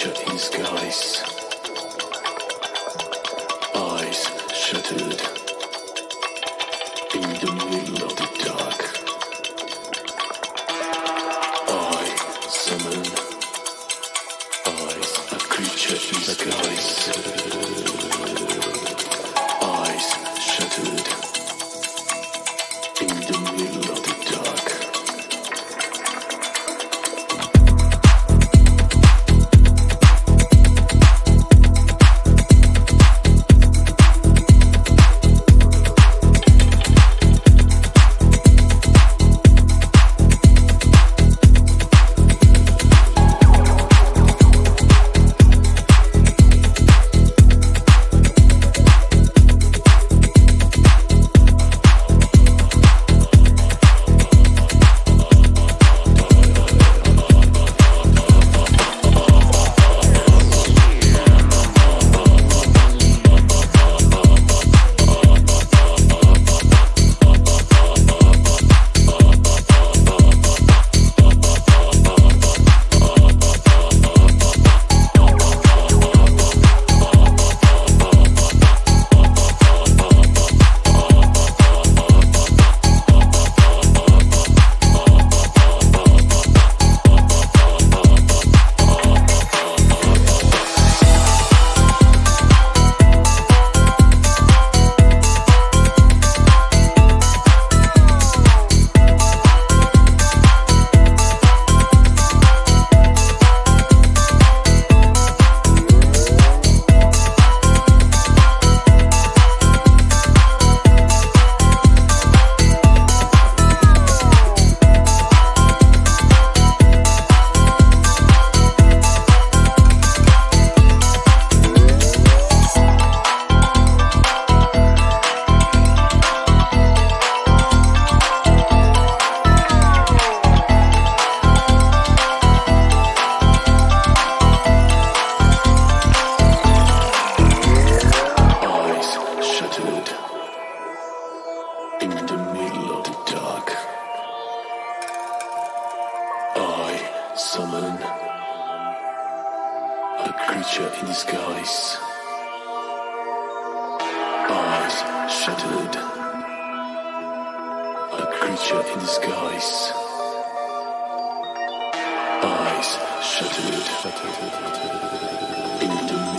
Eyes shuttered. In the